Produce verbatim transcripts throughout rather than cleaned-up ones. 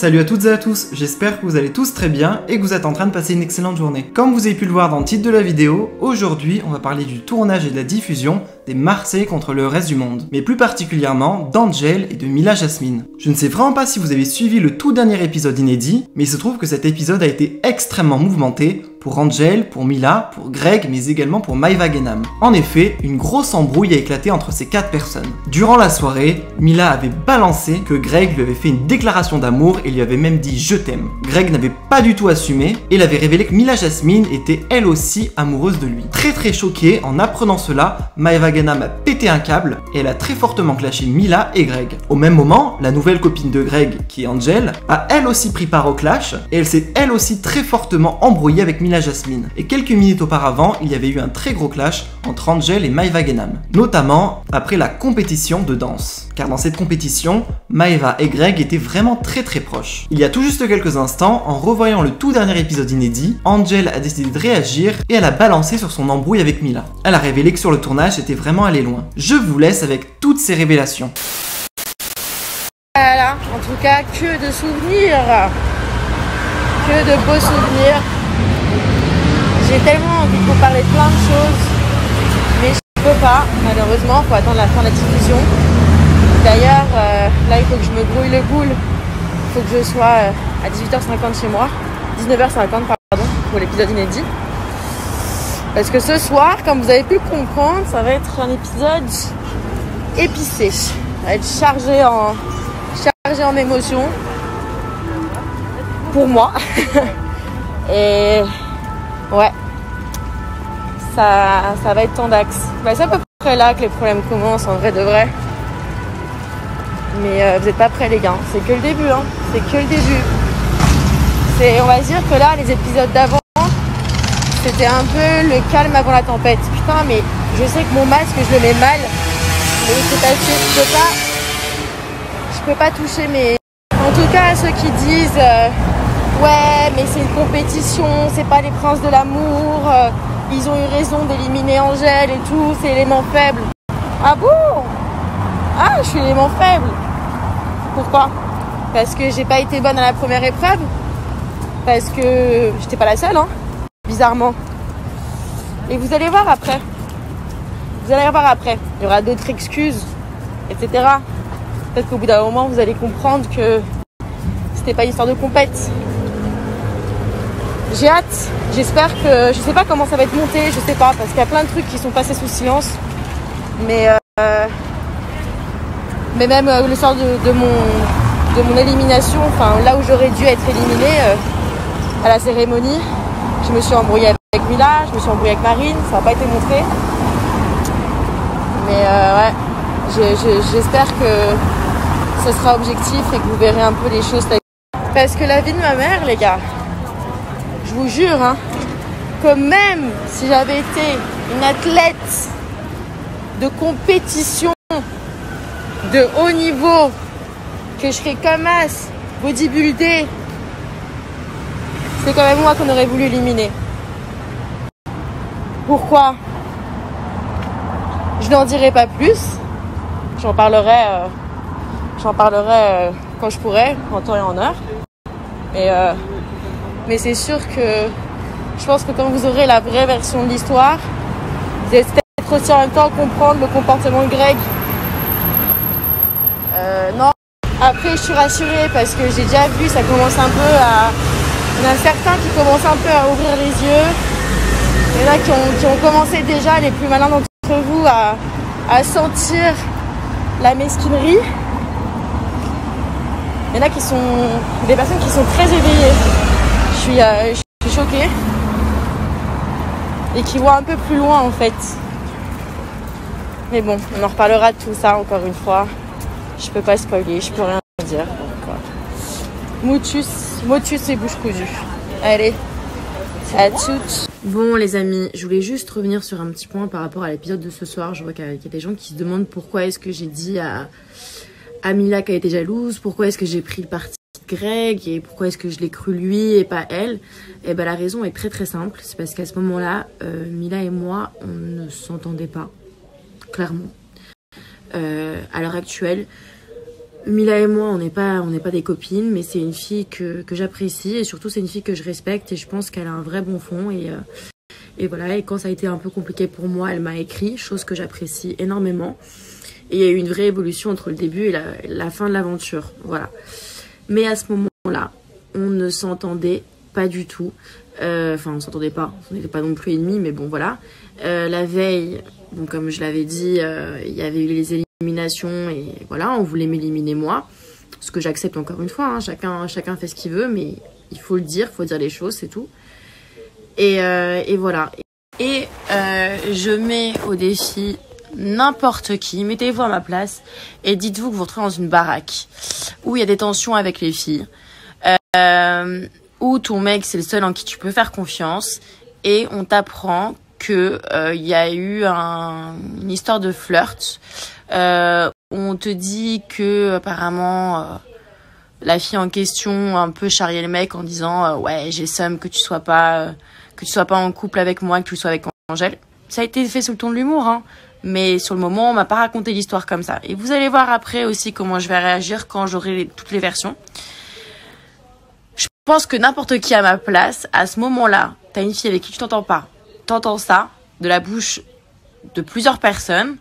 Salut à toutes et à tous, j'espère que vous allez tous très bien et que vous êtes en train de passer une excellente journée. Comme vous avez pu le voir dans le titre de la vidéo, aujourd'hui on va parler du tournage et de la diffusion des Marseillais contre le reste du monde, mais plus particulièrement d'Angèle et de Milla Jasmine. Je ne sais vraiment pas si vous avez suivi le tout dernier épisode inédit, mais il se trouve que cet épisode a été extrêmement mouvementé pour Angèle, pour Milla, pour Greg, mais également pour Maeva Ghennam. En effet, une grosse embrouille a éclaté entre ces quatre personnes. Durant la soirée, Milla avait balancé que Greg lui avait fait une déclaration d'amour et lui avait même dit « je t'aime ». Greg n'avait pas du tout assumé et il avait révélé que Milla Jasmine était elle aussi amoureuse de lui. Très très choquée, en apprenant cela, Maeva Ghennam a pété un câble et elle a très fortement clashé Milla et Greg. Au même moment, la nouvelle copine de Greg, qui est Angèle, a elle aussi pris part au clash et elle s'est elle aussi très fortement embrouillée avec Milla Milla Jasmine. Et quelques minutes auparavant, il y avait eu un très gros clash entre Angèle et Maeva Ghennam, notamment après la compétition de danse. Car dans cette compétition, Maeva et Greg étaient vraiment très très proches. Il y a tout juste quelques instants, en revoyant le tout dernier épisode inédit, Angèle a décidé de réagir et elle a balancé sur son embrouille avec Milla. Elle a révélé que sur le tournage, c'était vraiment allé loin. Je vous laisse avec toutes ces révélations. Voilà, en tout cas, que de souvenirs. Que de beaux souvenirs. J'ai tellement envie de vous parler de plein de choses, mais je ne peux pas, malheureusement, il faut attendre la fin de la diffusion. D'ailleurs, euh, là il faut que je me grouille le boule, il faut que je sois euh, à dix-huit heures cinquante chez moi, dix-neuf heures cinquante pardon, pour l'épisode inédit. Parce que ce soir, comme vous avez pu le comprendre, ça va être un épisode épicé, ça va être chargé en, chargé en émotions, pour moi. Et... ouais, ça, ça va être ton d'axe. Bah, c'est à peu près là que les problèmes commencent, en vrai de vrai. Mais euh, vous n'êtes pas prêts, les gars. C'est que le début, hein. C'est que le début. C'est, on va dire que là, les épisodes d'avant, c'était un peu le calme avant la tempête. Putain, mais je sais que mon masque, je le mets mal. Mais c'est parce que je peux pas... Je peux pas toucher mes... En tout cas, ceux qui disent... Euh, ouais, mais c'est une compétition, c'est pas les princes de l'amour, euh, ils ont eu raison d'éliminer Angèle et tout, c'est l'élément faible. Ah bon? Ah, je suis l'élément faible. Pourquoi? Parce que j'ai pas été bonne à la première épreuve? Parce que j'étais pas la seule, hein, bizarrement. Et vous allez voir après. Vous allez voir après. Il y aura d'autres excuses, et cetera. Peut-être qu'au bout d'un moment, vous allez comprendre que c'était pas une histoire de compète. J'ai hâte, j'espère que... Je sais pas comment ça va être monté, je sais pas, parce qu'il y a plein de trucs qui sont passés sous silence. Mais euh, mais même euh, le sort de, de, mon, de mon élimination, enfin là où j'aurais dû être éliminée, euh, à la cérémonie, je me suis embrouillée avec Milla, je me suis embrouillée avec Marine, ça n'a pas été montré. Mais euh, ouais, je, je, j'espère que ce sera objectif et que vous verrez un peu les choses. Parce que la vie de ma mère, les gars... Je vous jure, hein, que même si j'avais été une athlète de compétition de haut niveau, que je serais comme as, bodybuildée, c'est quand même moi qu'on aurait voulu éliminer. Pourquoi? Je n'en dirai pas plus. J'en parlerai, euh, j'en parlerai euh, quand je pourrai, en temps et en heure. Et... Euh, Mais c'est sûr que je pense que quand vous aurez la vraie version de l'histoire, vous allez peut-être aussi en même temps comprendre le comportement de Greg. Euh, non. Après, je suis rassurée parce que j'ai déjà vu, ça commence un peu à... Il y en a certains qui commencent un peu à ouvrir les yeux. Il y en a qui ont, qui ont commencé déjà, les plus malins d'entre vous, à, à sentir la mesquinerie. Il y en a qui sont des personnes qui sont très éveillées. Je suis, euh, je suis choquée et qui voit un peu plus loin en fait. Mais bon, on en reparlera de tout ça encore une fois. Je peux pas spoiler, je peux rien dire. Motus, motus et bouche cousue. Allez, à toutes. Bon les amis, je voulais juste revenir sur un petit point par rapport à l'épisode de ce soir. Je vois qu'il y, qu y a des gens qui se demandent pourquoi est-ce que j'ai dit à, à Milla qu'elle était jalouse, pourquoi est-ce que j'ai pris le parti Greg et pourquoi est-ce que je l'ai cru lui et pas elle? Et ben la raison est très très simple, c'est parce qu'à ce moment-là, euh, Milla et moi, on ne s'entendait pas, clairement. Euh, à l'heure actuelle, Milla et moi, on n'est pas, on n'est pas des copines, mais c'est une fille que, que j'apprécie et surtout c'est une fille que je respecte et je pense qu'elle a un vrai bon fond et, euh, et voilà. Et quand ça a été un peu compliqué pour moi, elle m'a écrit, chose que j'apprécie énormément. Et il y a eu une vraie évolution entre le début et la, la fin de l'aventure, voilà. Mais à ce moment-là, on ne s'entendait pas du tout. Euh, enfin, on s'entendait pas, on n'était pas non plus ennemis, mais bon, voilà. Euh, la veille, bon, comme je l'avais dit, euh, il y avait eu les éliminations. Et voilà, on voulait m'éliminer moi, ce que j'accepte encore une fois, hein. chacun, chacun fait ce qu'il veut, mais il faut le dire, il faut dire les choses, c'est tout. Et, euh, et voilà. Et euh, je mets au défi n'importe qui, mettez-vous à ma place et dites-vous que vous vous retrouvez dans une baraque où il y a des tensions avec les filles, euh, où ton mec c'est le seul en qui tu peux faire confiance et on t'apprend qu'il euh, y a eu un, une histoire de flirt. Euh, on te dit que apparemment euh, la fille en question a un peu charrié le mec en disant euh, ouais, j'ai le seum que tu sois pas euh, que tu sois pas en couple avec moi, que tu sois avec Angèle. Ça a été fait sous le ton de l'humour, hein, mais sur le moment on m'a pas raconté l'histoire comme ça. Et vous allez voir après aussi comment je vais réagir quand j'aurai toutes les versions. Je pense que n'importe qui à ma place à ce moment-là, t'as une fille avec qui tu t'entends pas, t'entends ça de la bouche de plusieurs personnes.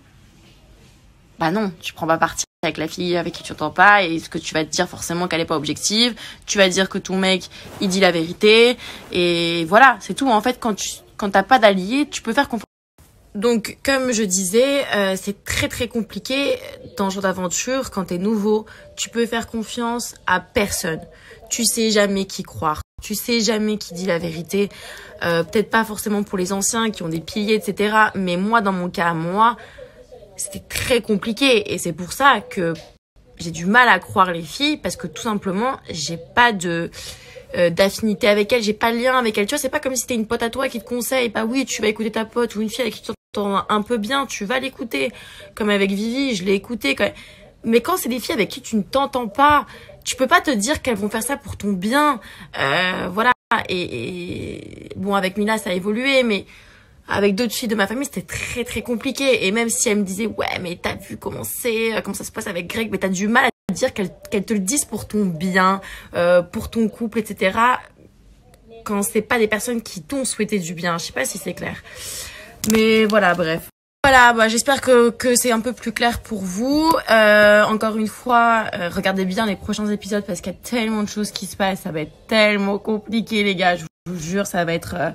Bah non, tu prends pas parti avec la fille avec qui tu t'entends pas et ce que tu vas te dire forcément qu'elle est pas objective, tu vas dire que ton mec il dit la vérité et voilà, c'est tout. En fait, quand tu quand t'as pas d'allié, tu peux faire confiance. Donc comme je disais, euh, c'est très très compliqué dans ce genre d'aventure quand t'es nouveau, tu peux faire confiance à personne. Tu sais jamais qui croire, tu sais jamais qui dit la vérité. Euh, peut-être pas forcément pour les anciens qui ont des piliers, et cetera. Mais moi, dans mon cas, moi. C'était très compliqué et c'est pour ça que j'ai du mal à croire les filles parce que tout simplement, j'ai pas de euh, d'affinité avec elles, j'ai pas de lien avec elles. Tu vois, c'est pas comme si c'était une pote à toi qui te conseille, bah oui, tu vas écouter ta pote ou une fille avec qui tu t'entends un peu bien, tu vas l'écouter. Comme avec Vivi, je l'ai écoutée. Quand... Mais quand c'est des filles avec qui tu ne t'entends pas, tu peux pas te dire qu'elles vont faire ça pour ton bien. Euh, voilà. Et, et bon, avec Milla, ça a évolué, mais... Avec d'autres filles de ma famille, c'était très très compliqué. Et même si elles me disaient, ouais, mais t'as vu comment c'est, comment ça se passe avec Greg, mais t'as du mal à dire qu'elles qu'elles te le disent pour ton bien, euh, pour ton couple, et cetera. Quand c'est pas des personnes qui t'ont souhaité du bien. Je sais pas si c'est clair. Mais voilà, bref. Voilà, bah, j'espère que, que c'est un peu plus clair pour vous. Euh, encore une fois, euh, regardez bien les prochains épisodes parce qu'il y a tellement de choses qui se passent. Ça va être tellement compliqué, les gars. Je vous jure, ça va être... Euh...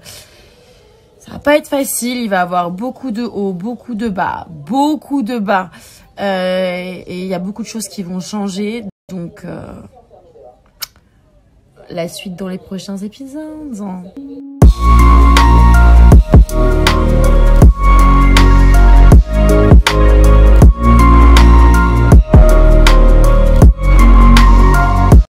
Ça va pas être facile, il va avoir beaucoup de hauts, beaucoup de bas, beaucoup de bas. Euh, et il y a beaucoup de choses qui vont changer. Donc, euh, la suite dans les prochains épisodes.